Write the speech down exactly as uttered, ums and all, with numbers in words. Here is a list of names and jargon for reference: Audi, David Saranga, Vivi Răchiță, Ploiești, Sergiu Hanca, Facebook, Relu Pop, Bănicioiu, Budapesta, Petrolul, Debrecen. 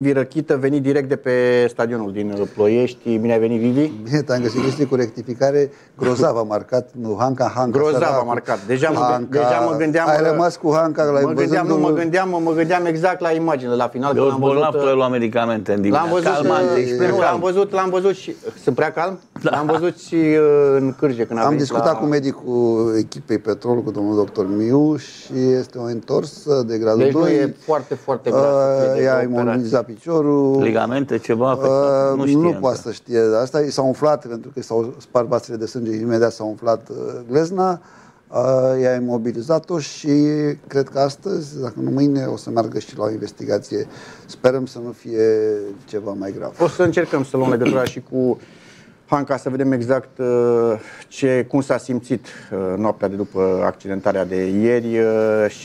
Vivi Răchiță, venit direct de pe stadionul din Ploiești. Bine ai venit, Vivi. Bine, te-am găsit, este cu rectificare. Grozav a marcat, nu, Hanca, Hanca. Grozav a marcat. Deja mă, Hanca, deja mă gândeam... Ai rămas cu Hanca, la mă gândeam, nu, mă gândeam, mă gândeam exact la imagine, la final. Eu am bolnav că luam medicamente în dimineața. L-am văzut, l-am văzut și... Sunt prea calm? L-am văzut și în Cârje când a venit. Am discutat cu medicul echipei Petrolul, cu domnul doctor Miu, și este o întors de gradul doi. E foarte, foarte grav. Ea imunizat piciorul, ligamente, ceva, uh, nu, nu poate să știe. Asta s-a umflat, pentru că s-au spart vasele de sânge, imediat s-a umflat uh, glezna, uh, i-a imobilizat-o și cred că astăzi, dacă nu mâine, o să meargă și la o investigație. Sperăm să nu fie ceva mai grav. O să încercăm să luăm legătura și cu Hanca, să vedem exact uh, ce, cum s-a simțit uh, noaptea de după accidentarea de ieri. Uh,